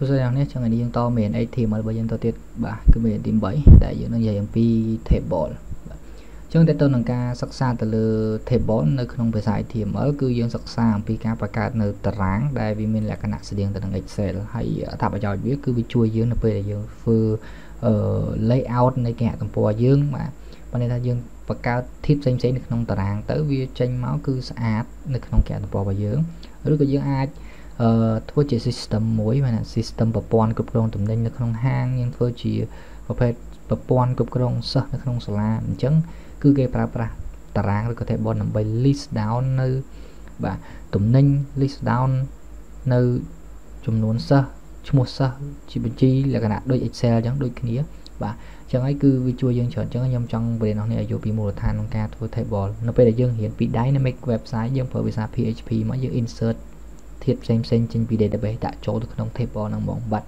Tôi sẽ nói cho người đi dân to miền ấy thì mà bây giờ tôi tiết bà cứ miền tìm bẫy đại diện nó dạy MP thể bỏ chúng ta tôi nâng ca sắc xa từ lừa thể bỏ nơi không phải giải thì mở cư dân sắc xa vì các bà cá nơi tật ráng đây vì mình là cái nạn sẽ điên từ thằng Excel hãy thả vào trò biết cứ bị chui dưới nó về dương phư layout này kẹt tầm phù dương mà bên đây là dương và cao thiết danh sẽ được nông tật ráng tới vì tranh máu cư sát được không kẹt tầm phù dương rất là dương ai thôi chỉ system mối mà là system và pon cục rong tùm nên nó không hang nhưng thôi chỉ và pon cục rong sợ nó không sợ là chấn cứ gây pra tà ràng có thể bọn nằm bay list down nơi và tùm nên list down nơi chùm nôn sơ chung một sơ chỉ bình chi là cả đôi Excel chẳng đôi kia và chẳng ấy cứ vì chua dân chọn chẳng nhầm trong về nó này dù bị mùa than nông ca thôi thể bỏ nó bây giờ dân hiện bị dynamic website dân phở vì sao PHP mà dân insert thiệt xem trên video đã bé đã cho được không thể bỏ nằm bóng bật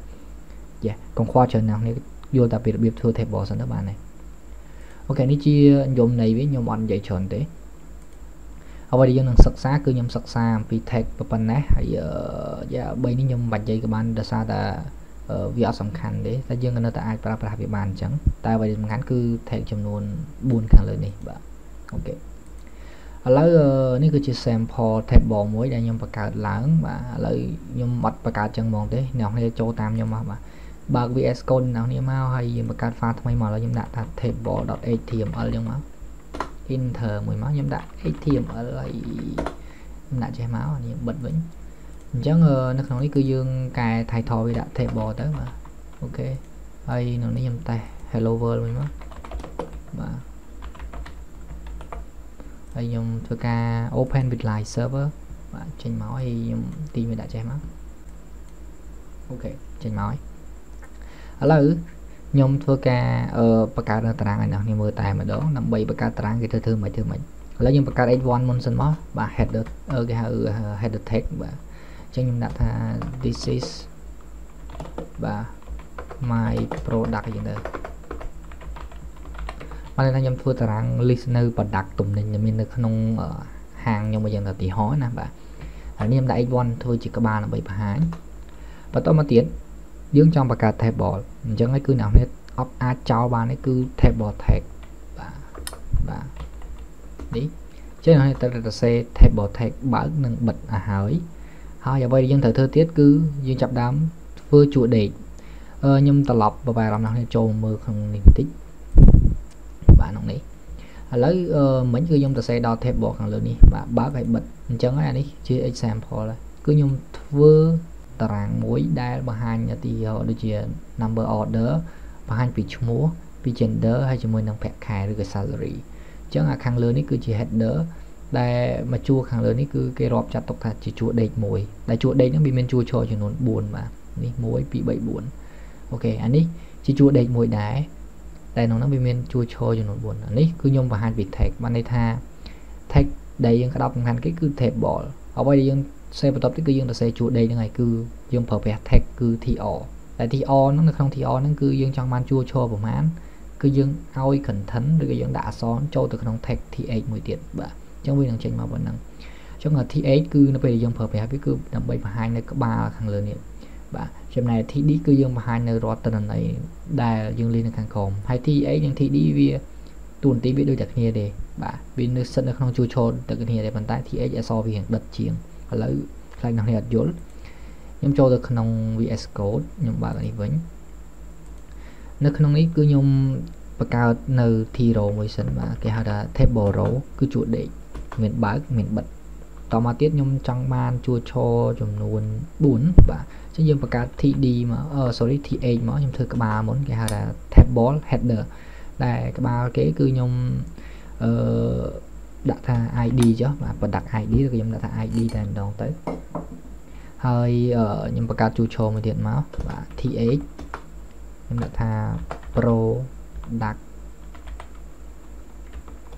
dạ còn khoa chờ nào nếu vô đặc biệt biệt thưa thể bỏ sang các bạn này ok ní chia nhóm này với nhóm anh dạy chọn thế ở bây giờ đang sạc xa cứ nhóm sạc xa vì thạch và phần này hãy dạ bây ní nhóm bạch dây các bạn đã xa ta vì ở sầm khăn đấy ta dương nó ta ai para việc bàn chẳng tại vậy ngắn cứ thạch chấm luôn buồn khăn lời này bạn ok lấy nếu cứ chia sample thẹp bỏ muối để nhom bạc cả lớn mà lấy nhom bạch bạc cả chân mòn thế nào hay cho tam nhom mà bạc vs code nào như mau hay nhom bạc cả pha thay mà lấy nhom đạn thật thẹp bỏ đọt ATM ở nhom máu enter mùi máu nhom đạn ATM ở lại đạn chảy máu nhom bật vĩnh chắc nó không lấy cứ dương cài thay thò với đạn thẹp bỏ tới mà ok đây nó lấy nhom tay hello world mùi máu mà hay dùng thưa ca open with live server và chỉnh máu hay dùng tìm đã chém máu ok chỉnh máu ở lử nhung thưa ca bạc cá đang tàng này nào như mưa tài mà đó nằm bay bạc cá tàng cái thưa mình lấy những bạc cá đấy one monson máu và header cái header tag và cho nhung đặt this is và my product gì nữa mà nên nhầm thưa rằng listener và đặt tùm nên nhầm mình không hàng nhưng mà giờ là tí hói nè bạn anh em đại one thôi chỉ có 3 là 7 và 2 và tôi mà tiến dưỡng trong và cả thẻ bỏ chẳng ấy cứ nào hết off a cháu bạn ấy cứ thẻ bỏ thẻ và đi chứ nói là xe thẻ bỏ thẻ bảo nâng bật à hỏi thôi giờ bây dân thử thơ tiết cứ như chập đám vừa chủ đề nhưng ta lọc và bài làm nào cho mơ không nên tích bạn ông này lấy mình cứ dùng tờ xe đo thép bỏ hàng lớn đi bạn báo phải bật chẳng ai đi chứ example là cứ dùng vừa tàng mối đa bằng hai nhà thì họ được chia number order và hai vị chúa múa vì trên đỡ hay cho mình đang phép khai được salary chẳng là hàng lớn ấy cứ chỉ hết đỡ đây mà chua hàng lớn ấy cứ cái rọp chặt tộc thật chỉ chua đầy mùi đại chua đây nó bị men chua cho nó buồn mà đi mối bị bậy buồn ok anh ấy chỉ chua đầy mùi đá đây nó bị men chua cho nó buồn anh ấy cứ nhôm và hai vị thạch ban đây tha thạch đầy dân đọc hành cái cứ thẹp bỏ ở bây giờ xe vào tập cái cứ dân là xe chua đầy ngày cứ dân phở về thạch cứ thì ỏ tại thì o nó không thì o nó cứ dân trong man chua cho vào mán cứ dân oi cẩn thận rồi dân đã xón cho từ không thạch thì ấy mười tiền bạn trong bên đường trình mà vẫn năng trong là thì ấy cứ nó về dân phở về với cứ đầm bay và hai nơi có 3 thằng lớn niệm và chuyện này thì đi cứ dương mà hai nơi rót tần này đài dương lên càng khom hay thì ấy nhưng thì đi về tuần tí bị đôi đặc nghề để bà vì nước sân nó không chua trôn đặc nghề để bàn tay thì ấy so với hiện đợt chiến lấy lại năng hạt dốt nhưng cho được nông VS Code nhưng bà này vẫn nó không ấy cứ nhung và cao nơi thì rồi mới sân mà cái hạt là thép bò rấu cứ chủ để miền bá miền bật tao mà tiết nhung trăng man chua cho chùm luôn bún và chứ dương và cả thị đi mà sorry thị ấy mà nhung thưa các bà muốn cái hà là thép bó header đây các bà kế cứ nhung đặt tha ID chứ mà và đặt ID rồi em đặt tha ID làm đón tới hơi nhưng và cả chua cho mà thiện máu và thị ấy em đặt tha pro đặt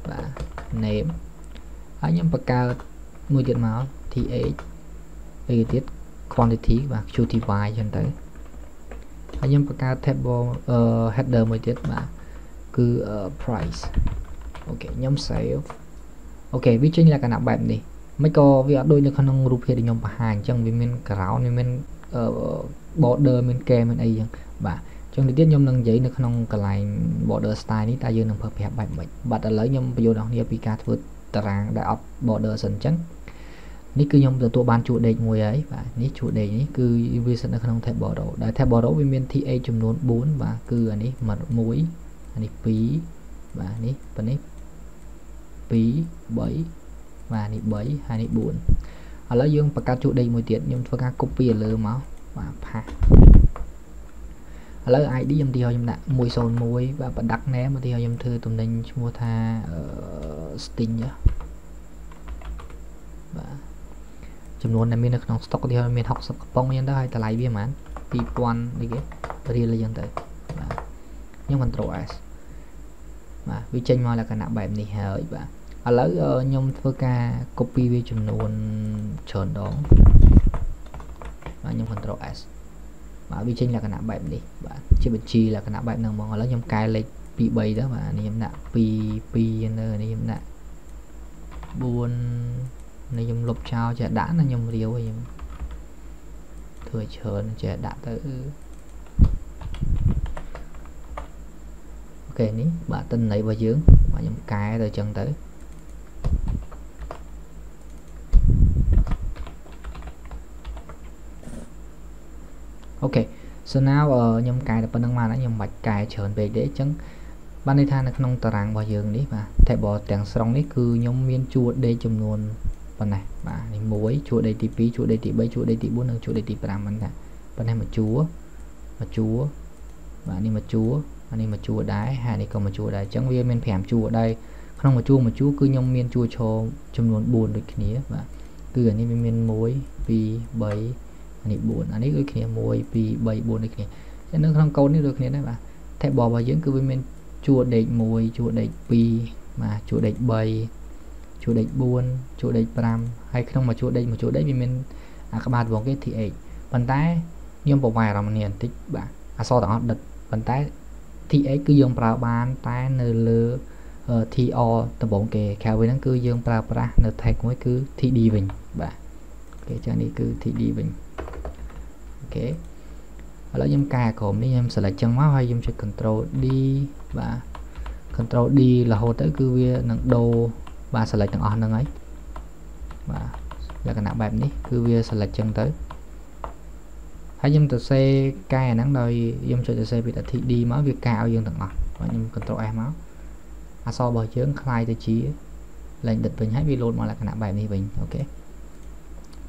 và nếm ở nhưng và cả mùi tiết máu thì ấy tiết quantity và duty by chân tới anh em baka table header mùi tiết mà cứ price ok nhóm sale ok vì chính là cả nạp bẹp đi mấy co vì đôi được khả năng rụp thì nhóm bà hàng chẳng vì mình cáo nên mình border มันแกมัน và trong lý thuyết nhóm năng giấy nó không cần lại border style này ta dư nằm hợp hẹp bạch đã lấy nhóm vô đó như apk thưa trang đã up border sẵn chắn ní cứ nhóm từ tụ ban chủ đề ngồi ấy và ní chủ đề ní cứ vision nó không thể bỏ đổ đã theo bỏ đổ bên TA chấm luôn 4 và cứ anh ấy mặt mũi anh ấy phí và ní phần ấy phí 7 và ní 7 hay 4 ở lấy dương và các chủ đề một tiện nhưng phải copy lơ máu và pha lấy ai đi nhầm thì họ nhầm nặng mùi sồn mùi và bật đặc ném mà thì họ nhầm thư tụi mình mua tha sting nhá và chấm luôn là mình được nóng stock thì mình học sập bông nhân đó hay ta lấy bia mán pip quan đi cái đi là dân tới nhưng mình trộn s mà vi tranh mà là cái nặng bẹp này hời và ở lấy nhom phơ ca copy vi chấm luôn chọn đó và nhưng mình trộn s và vi tranh là cái nặng bẹp đi và chế bật chi là cái nặng bẹp nào mà lấy nhom cài lấy pi bay đó và nhom nặng pi nơi này nhom nặng buồn này dùng lục trao trẻ đã là nhầm riêu rồi thừa chờ trẻ đã tới ok ní bà tin lấy bà dưỡng bà nhầm cái rồi chân tới ok so now nhầm cái là bà nâng mà nó nhầm bạch cái trởn về để chân ban đi tha là nông tà ràng bà dưỡng đi và thẻ bỏ tèng xong đấy cứ nhóm miên chua để chùm luôn này và muối chua đầy tí phí chua đầy tí bấy chua đầy tí bốn chua đầy tí pram mình nè bên này mà chúa và đi mà chúa anh đi mà chua đái hai này còn mà chua đái chẳng viên men phèm chua ở đây không mà chúa cứ nhông miên chua cho chấm luôn buồn được kia và cứ ở đây miên muối vì bấy anh đi buồn anh ấy kia muối vì bấy buồn được kia nên không câu nữa được kia đấy mà thẻ bò vào dưỡng cứ với men chua đầy muối chua đầy vì mà chua đầy bầy chủ địch buôn chủ địch pram hay không mà chủ địch một chủ địch vì mình các bạn vòng cái thì ấy bàn tay nhưng bộ bài là mình hiển tích bạn sau đó đặt bàn tay thì ấy cứ dùng vào bàn tay nửa thì o tập bóng kề khéo với nó cứ dùng vào ra nửa thạch mới cứ thì đi bình và cái cho đi cứ thì đi bình ok ở nhóm cài của mình em sẽ lại chân máu hay dùng cho control đi và control đi là hỗ trợ cứ việc nặng đồ và select từng on ấy và là cái nào bạn đi cứ việc select chân tới hãy dùng từ C cài nắng đời dùng cho từ C bị đặt thị đi máu việc cao dương từng on và dùng control em máu so bờ chướng khai tiêu chí lệnh đặt bình hãy vi luôn mà là cái nào bạn đi bình ok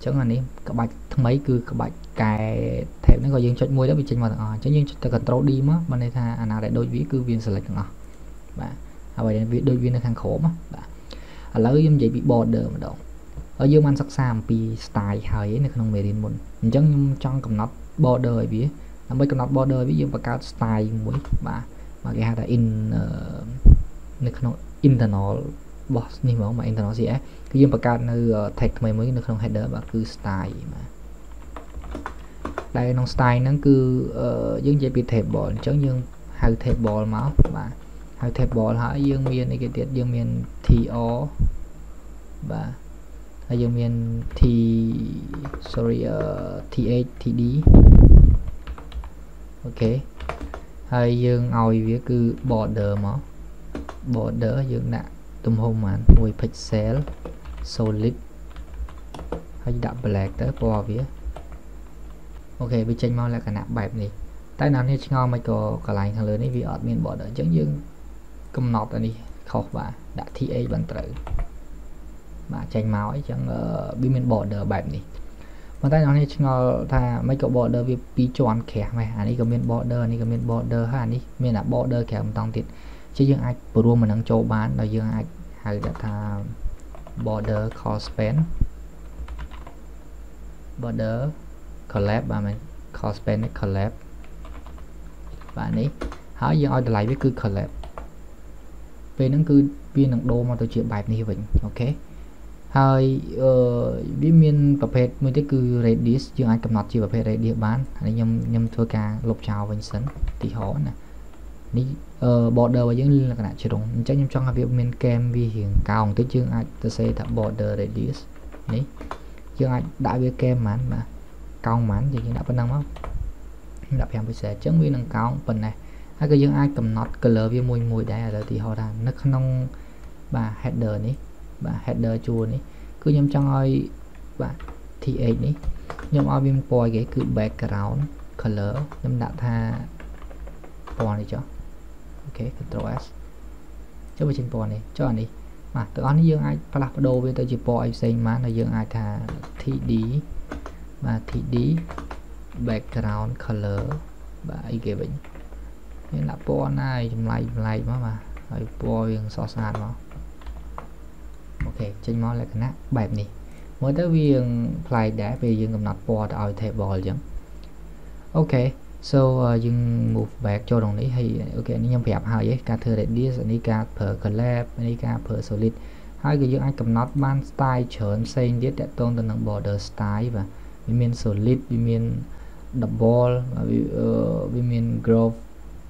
chẳng là đi các bạn thằng mấy cứ các bạn cài thêm nó gọi dương cho môi đó bị trên mà on chứ nhưng cho control đi mà bên đây thà nào để đôi vĩ cứ viên select từng on và vậy việc đôi viên là thằng khổ mà lấy giống vậy bị border mà đổ ở dưới man sắc sam pi style hơi này không về đến một chẳng trong cầm nắp border biết là mới cầm nắp border ví dụ và cao style mũi và cái hai là in này không internal box nhưng mà internal gì ấy cứ dùng và cao nơi thạch mày mới nó không header và cứ style mà đây nó style nó cứ giống vậy bị thẹp bỏ chẳng nhưng hai thẹp bỏ máu và hay thẹp bỏ là dương miền này cái tiết dương miền thì ó và dương miền thì sorry thì đi ok hay dương ngồi với cứ border dương nặng tùm hôm mà mùi pixel solid hay đạp black tới bò vía ok vì tranh mau là cả nạp bẹp này tay nào như ngon mày có cả lành thằng lớn này vì ở miền border chẳng dương cầm nọt đi khóc và đã thi ấy bằng tự mà tranh máu ấy chẳng bị mình bỏ đỡ bẹp này mà tay nó này ngờ thà mấy cậu bỏ đỡ vì pi tròn khẻ mày anh đi cầm miền bỏ đỡ này cầm miền bỏ đỡ ha đi miền là bỏ đỡ khẻ một tông tiệt chứ dương ai pro mà đang cho bán là dương ai hay là thà bỏ đỡ cost spend bỏ đỡ collab và mình cost spend collab và này hả dương ai lại với cứ collab về nó cứ viên nặng đô mà tôi chuyện bài này vậy ok hai biết miền tập hết mới tới cứ radius chứ ai cầm nọt chỉ tập hết radius bán anh nhầm thưa ca lục chào vinh sấn thì họ nè ní border và những là cái nào chưa đúng chắc nhầm trong hai việc miền kem vì hiện cao tới chương ai tôi sẽ thập border radius đấy chương ai đã biết kem mán mà cao mán thì đã bắt đầu không ដាក់5ពិសេសអញ្ចឹងវានឹងកោងប៉ុណ្ណេះហើយគឺយើងអាចកំណត់ color វាមួយមួយដែរឥឡូវឧទាហរណ៍ថានៅក្នុងបាទ header នេះបាទ header ជួរនេះគឺខ្ញុំចង់ឲ្យបាទ th នេះខ្ញុំឲ្យវាពណ៌គេគឺ background color ខ្ញុំដាក់ថាពណ៌នេះចុះអូខេ Ctrl S ចុះបញ្ចេញពណ៌នេះចុះអានេះបាទទាំងអស់នេះយើងអាចផ្លាស់ប្ដូរវាទៅជាពណ៌អីផ្សេងបានហើយយើងអាចថា td បាទ td background color បាទអីគេវិញមានដាក់ពណ៌ណាឲ្យចម្លែកមកបាទហើយពណ៌វាសស្អាតមកអូខេចេញមកលក្ខណៈបែបនេះមើលទៅវាប្លែកដែរពេលយើងកំណត់ពណ៌ទៅឲ្យ table អញ្ចឹងអូខេ so យើង move back ចូលក្នុងនេះហើយអូខេនេះខ្ញុំប្រាប់ហើយឯងការធ្វើ radius នេះការប្រើ collab នេះការប្រើ solid ហើយក៏យើងអាចកំណត់បាន style ច្រើនផ្សេងទៀតតាក់ទងទៅនឹង border style បាទវាមាន solid វាមាន double វាមាន groove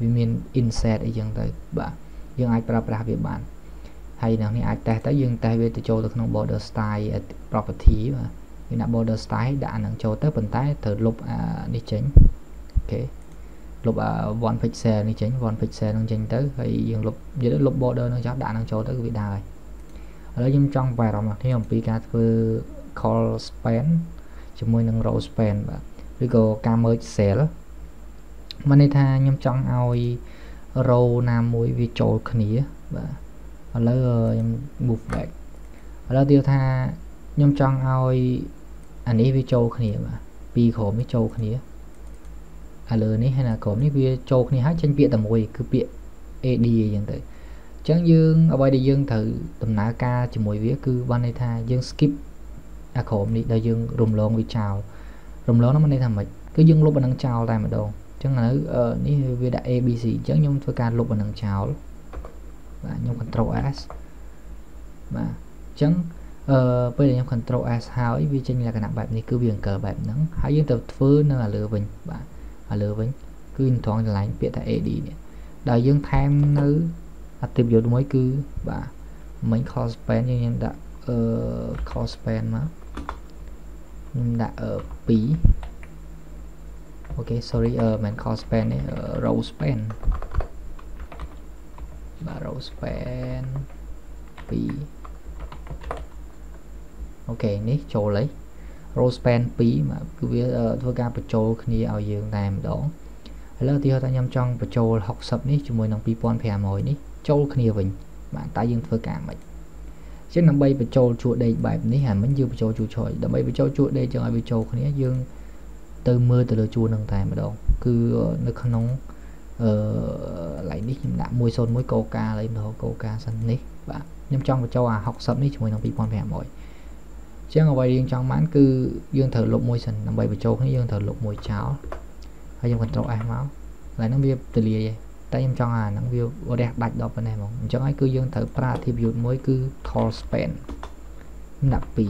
វាមាន inset អីចឹងទៅបាទយើងអាចប្រើប្រាស់វាបានហើយនៅនេះអាចតេសទៅយើងតេសវាទៅចូលទៅក្នុង border style property បាទយើងដាក់ border style ដាក់អានឹងចូលទៅប៉ុន្តែត្រូវលុបអានេះចេញអូខេលុបអា one pixel នេះចេញ one pixel នឹងចេញទៅហើយយើងលុប border នឹងចោលដាក់នឹងចូលទៅគឺវាដែរហើយឥឡូវខ្ញុំចង់ប្រាប់អ្នកខ្ញុំអំពីការធ្វើ call span ជាមួយនឹង row span បាទឬក៏ការ merge cell មកនេះថាខ្ញុំចង់ឲ្យ row ណាមួយវាចូលគ្នាបាទឥឡូវខ្ញុំ move back ឥឡូវទៀតថាខ្ញុំចង់ឲ្យអានេះវាចូលគ្នាបាទពីរក្រុមនេះចូលគ្នាឥឡូវនេះហើយណាក្រុមនេះវាចូលគ្នាហើយចេញពាក្យតែមួយគឺពាក្យ AD អញ្ចឹងទៅអញ្ចឹងយើងអ្វីដែលយើងត្រូវដំណើរការជាមួយវាគឺបានន័យថាយើង skip អាក្រុមនេះដល់យើងរំលងវាចោលរំលងនោះមានន័យថាម៉េចគឺយើងលុបអានឹងចោលតែម្ដងអញ្ចឹងឥឡូវនេះវាដាក់ ABC អញ្ចឹងខ្ញុំធ្វើការលុបអានឹងចោលបាទខ្ញុំ Ctrl S បាទអញ្ចឹងពេលដែលខ្ញុំ Ctrl S ហើយវាចេញលក្ខណៈបែបនេះគឺវាអង្គើបែបហ្នឹងហើយយើងទៅធ្វើនៅលើវិញបាទលើវិញគឺនឹងត្រង់កន្លែងពាក្យថា AD នេះដែលយើងថែមនៅ attribute មួយគឺបាទមិញ call span យើងដាក់call span មកខ្ញុំដាក់2អូខេ sorry មិន call span នេះ row span បាទ row span 2អូខេនេះចូលហើយ row span 2មកគឺវាធ្វើការបញ្ចូលគ្នាឲ្យយើងតែម្ដងឥឡូវឧទាហរណ៍ថាខ្ញុំចង់បញ្ចូល60នេះជាមួយនឹង2500នេះចូលគ្នាវិញបាទតែយើងធ្វើការមិនចឹងដើម្បីបញ្ចូលជួរដេកបែបនេះហើយមិនយើងបញ្ចូលជួរឆ្អុយដើម្បីបញ្ចូលជួរដេកចឹងឲ្យវាចូលគ្នាយើងទៅមើលទៅលើជួរនឹងតែម្ដងគឺនៅក្នុងកន្លែងនេះខ្ញុំដាក់101កូកាឡើយមកកូកាសិននេះបាទខ្ញុំចង់បញ្ចូលអា60នេះជាមួយនឹង2500អញ្ចឹងអ្វីយើងចង់បានគឺយើងត្រូវលុបមួយសិនដើម្បីបញ្ចូលគ្នាយើងត្រូវលុបមួយចោលហើយយើង Ctrl S មកហើយហ្នឹងវាទលាយតែខ្ញុំចង់អាហ្នឹងវារះដាច់ដល់ប៉ុណ្ណេះហ្មងអញ្ចឹងហើយគឺយើងត្រូវប្រើ attribute មួយគឺ call span ដាក់2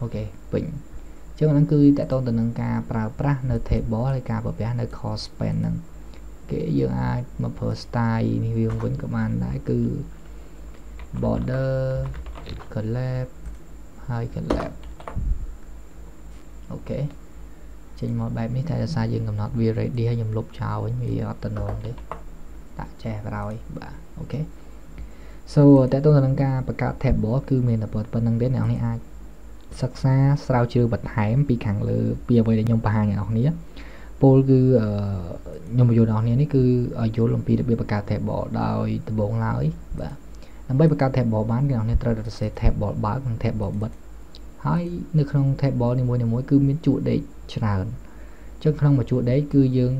អូខេពេញអញ្ចឹងហ្នឹងគឺតកតងទៅនឹងការប្រើប្រាស់នៅ table ហើយការប្រើប្រាស់នៅ call span ហ្នឹងគេយើងអាចមកប្រើ style នេះវាវិញក៏បានដែរគឺ border collab ហើយ collab អូខេចេញមកបែបនេះតែដោយសារយើងកំណត់វា ready ហើយខ្ញុំលុបចោលវិញវាអត់តំណងទេដាក់ចេះក្រោយបាទអូខេ so តើតើនឹងការបង្កើត table គឺមានតែប៉ុណ្្នឹងទេអ្នកនរនេះអាចសិក្សាស្រាវជ្រាវបន្ថែមពីខាងលើពីអ្វីដែលខ្ញុំបង្ហាញអ្នកនរនេះពលគឺខ្ញុំបញ្យល់អ្នកនរនេះគឺឲ្យយល់អំពីរបៀបបង្កើត table ដោយដំបូងឡើយបាទដើម្បីបង្កើត table បានអ្នកនរត្រូវសរសេរ table បើកនិង table បិទហើយនៅក្នុង table នីមួយៗគឺមានជួរដេកច្រើនអញ្ចឹងក្នុងមួយជួរដេកគឺយើង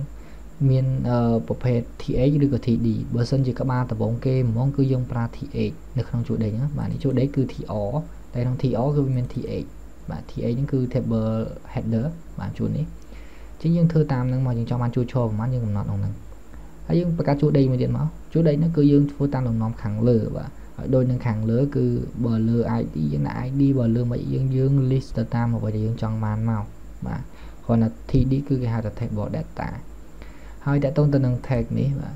មានប្រភេទ th ឬក៏ td បើសិនជាក្បាលដំបងគេហ្មងគឺយើងប្រើ th នៅក្នុងជួរដេកហ្នឹងបាទនេះជួរដេកគឺ tr តែក្នុង tr គឺមាន th បាទ th ហ្នឹងគឺ table header បាទជួរនេះអញ្ចឹងយើងធ្វើតាមហ្នឹងមកយើងចង់បានជួរឈរប្រហែលយើងកំណត់ហ្នឹងហើយយើងបង្កើតជួរដេកមួយទៀតមកជួរដេកហ្នឹងគឺយើងធ្វើតាមលំនាំខាងលើបាទដោយនឹងខាងលើគឺបើលើ ID យើងដាក់ ID បើលើមកយើង list ទៅតាមអ្វីដែលយើងចង់បានមកបាទគ្រាន់តែ TD គឺគេហៅថា table data ហើយតើតើទៅនឹង tag នេះបា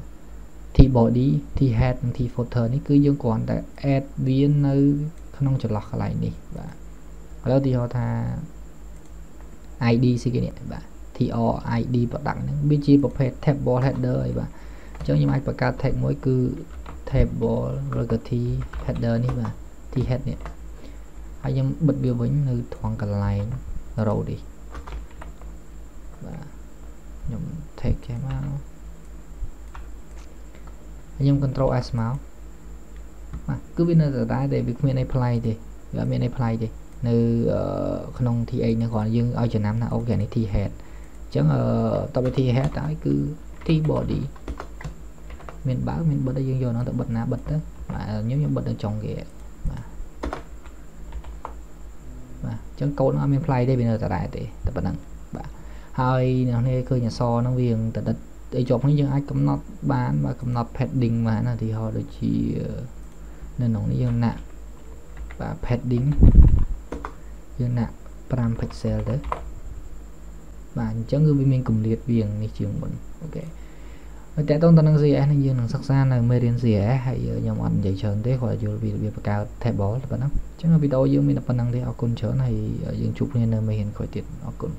ទ t body t head និង t footer នេះគឺយើងគ្រាន់តែ add វានៅក្នុងចន្លោះកន្លែងនេះបាទឥឡូវទីហោថា ID ស៊ីគេនេះបាទ TO ID បដដាក់នឹងវាជាប្រភេទ table header អីបាទអញ្ចឹងខ្ញុំអាចបង្កើត tag មួយគឺ table ឬក៏ t header នេះបាទ t head នេះហើយខ្ញុំបិទវាវិញនៅត្រង់កន្លែង row នេះបាទខ្ញុំ tag ចេះមកខ្ញុំ control s មកគឺវានៅតែតែវាគ្មានអីផ្លៃទេ នៅក្នុង TA នេះគ្រាន់យើងឲ្យចំណាំថា organic T head អញ្ចឹងតទៅ T head តើគឺ T body មានបើកមានបិទយើងយកនោះទៅបិទណាបិទទៅបាទខ្ញុំបិទដល់ចុងគេបាទអញ្ចឹងកូនអត់មានផ្លៃទេវានៅតែដែរទេតែប៉ុណ្ណឹងបាទហើយនៅនេះឃើញអក្សរហ្នឹងវាតែដិតឲ្យជាប់នេះយើងអាចកំណត់ heading បាទ heading យើងដាក់ 5 pixel ទៅបាទអញ្ចឹងគឺវាមានកម្រិតវានេះជាងមុនអូខេហើយតើតើនឹង CSS នេះយើងនឹងសិក្សានៅមេរៀន CSS ហើយខ្ញុំអត់និយាយច្រើនទេគ្រាន់តែយល់វារបៀបបង្កើត table ប៉ុណ្ណឹងអញ្ចឹងវីដេអូយើងមានតែប៉ុណ្ណឹងទេអរគុណច្រើនហើយយើងជួបគ្នានៅមេរៀនក្រោយទៀតអរគុណ